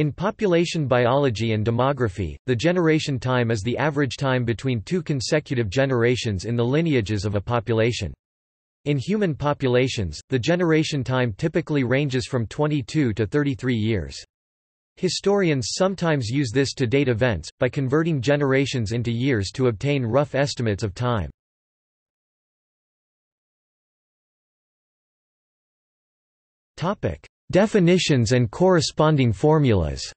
In population biology and demography, the generation time is the average time between two consecutive generations in the lineages of a population. In human populations, the generation time typically ranges from 22 to 33 years. Historians sometimes use this to date events, by converting generations into years to obtain rough estimates of time. Definitions and corresponding formulas.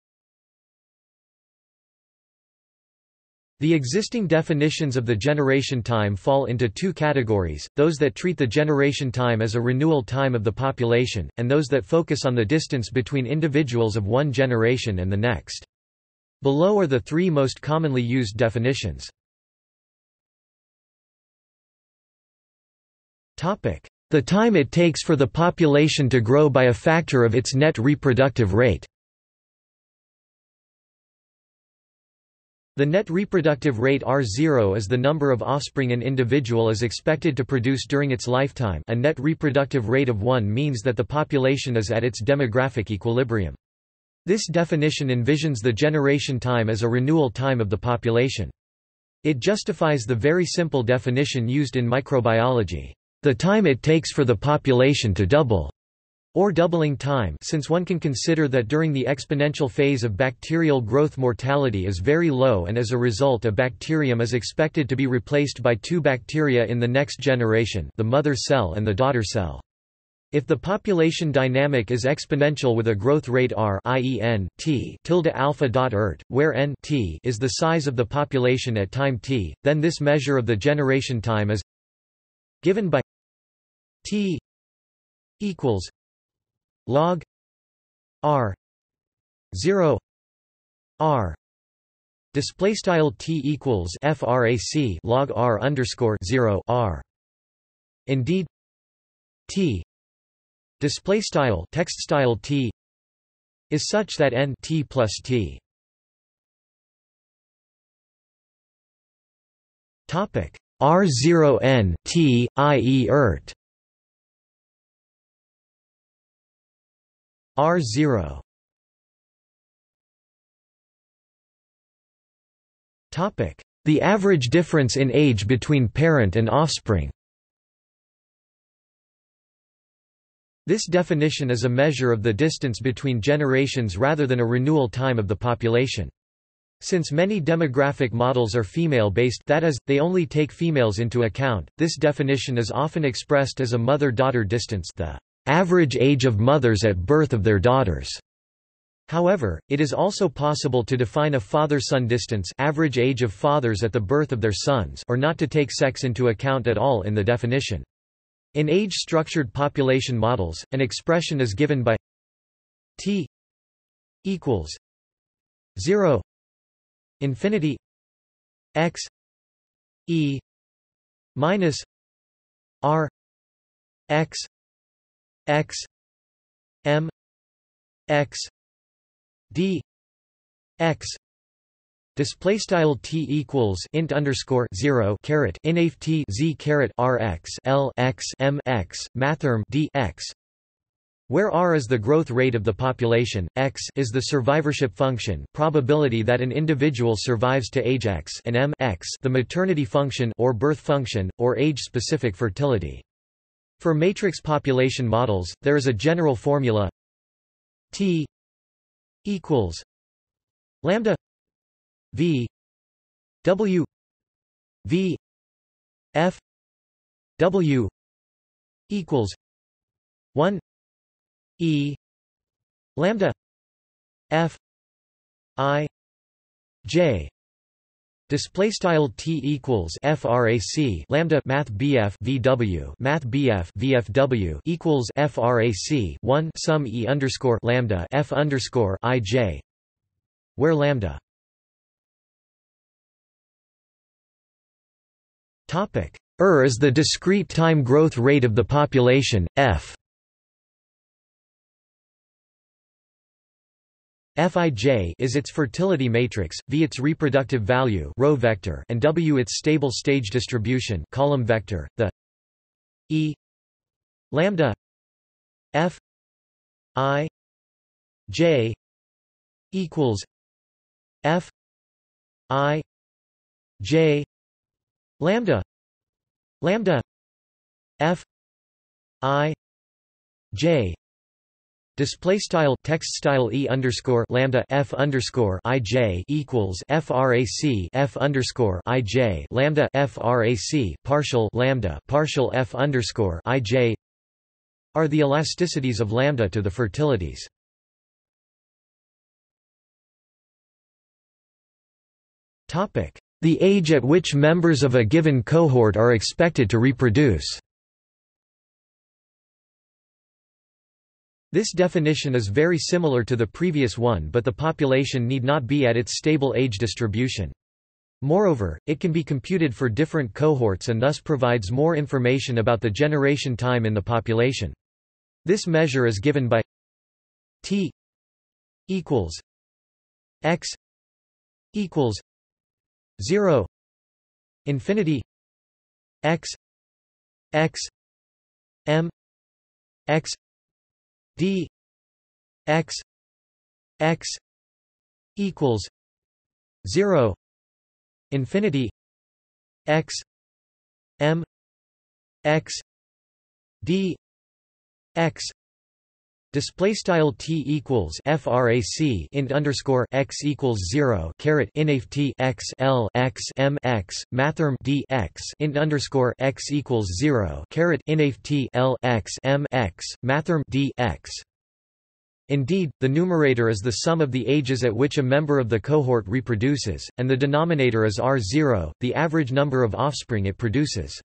The existing definitions of the generation time fall into two categories, those that treat the generation time as a renewal time of the population, and those that focus on the distance between individuals of one generation and the next. Below are the three most commonly used definitions. The time it takes for the population to grow by a factor of its net reproductive rate. The net reproductive rate R0 is the number of offspring an individual is expected to produce during its lifetime. A net reproductive rate of 1 means that the population is at its demographic equilibrium. This definition envisions the generation time as a renewal time of the population. It justifies the very simple definition used in microbiology. The time it takes for the population to double, or doubling time, since one can consider that during the exponential phase of bacterial growth mortality is very low and as a result a bacterium is expected to be replaced by two bacteria in the next generation, the mother cell and the daughter cell. If the population dynamic is exponential with a growth rate r (i.e., n_t_alpha.ert), where n (t) is the size of the population at time t, then this measure of the generation time is given by T equals log R 0 R display style T equals frac log R underscore 0 R. Indeed, T display style text style T is such that n T plus T. Topic R0n T i.e. ert. R0 topic the average difference in age between parent and offspring. This definition is a measure of the distance between generations rather than a renewal time of the population. Since many demographic models are female-based, that is, they only take females into account, this definition is often expressed as a mother-daughter distance, the average age of mothers at birth of their daughters. However, it is also possible to define a father-son distance, average age of fathers at the birth of their sons, or not to take sex into account at all in the definition. In age-structured population models, an expression is given by t equals 0 infinity x e minus r x x m x d x display style t equals int underscore 0 caret inf t z caret r x l x m x mathrm d x, where r is the growth rate of the population, x is the survivorship function, probability that an individual survives to age x, and m x the maternity function or birth function or age-specific fertility. For matrix population models, there is a general formula T equals lambda v w v f w equals 1 e lambda f I j. Display style t equals frac lambda math bf vw math bf vfw equals frac 1 sum e underscore lambda f underscore ij, where lambda. Topic is the discrete time growth rate of the population, f. Fij is its fertility matrix, v its reproductive value row vector, and w its stable stage distribution column vector. The e lambda f I j equals F I J lambda lambda F I J display style text style e underscore lambda f underscore I j equals frac f underscore I j lambda frac partial lambda partial f underscore I j are the elasticities of lambda to the fertilities. Topic: the age at which members of a given cohort are expected to reproduce. This definition is very similar to the previous one, but the population need not be at its stable age distribution. Moreover, it can be computed for different cohorts and thus provides more information about the generation time in the population. This measure is given by T equals X equals 0 infinity X X M X D X X equals 0 infinity X M X D X display style T equals frac int underscore X equals 0 caret inft X L X M X mathrm D X int underscore X equals 0 caret inft L X M X mathrm D X. Indeed, the numerator is the sum of the ages at which a member of the cohort reproduces, and the denominator is R0, the average number of offspring it produces.